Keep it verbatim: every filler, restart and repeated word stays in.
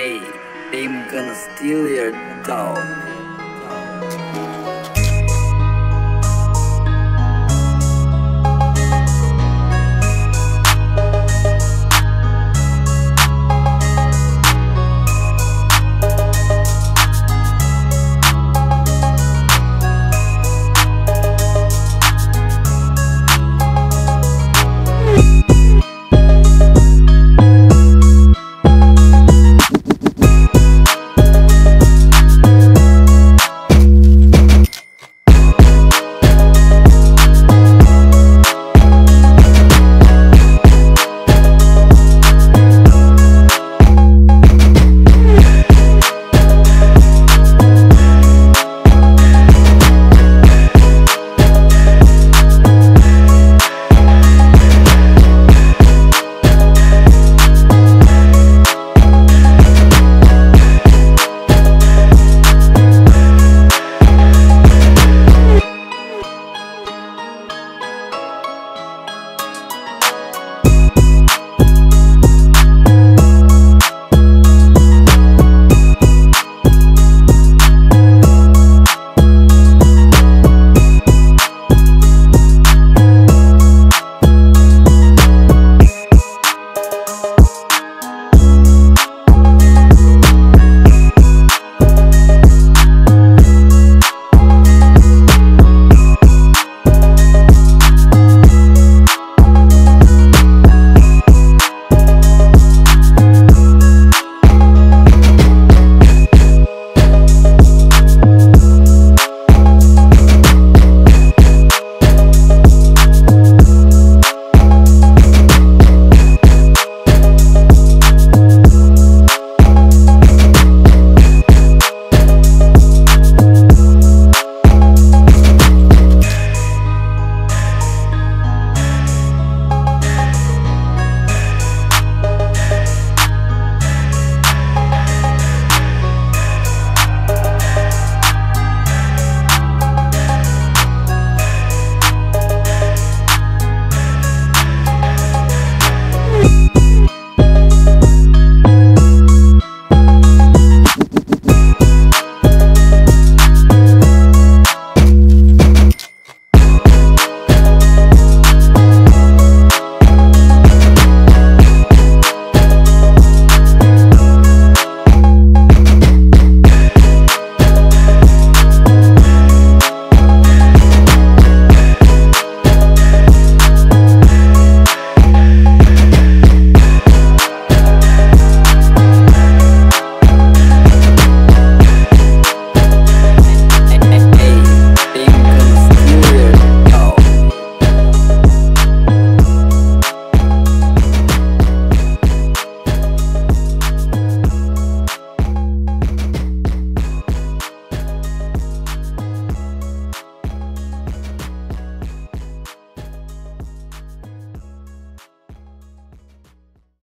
Hey, I'm gonna steal your dog.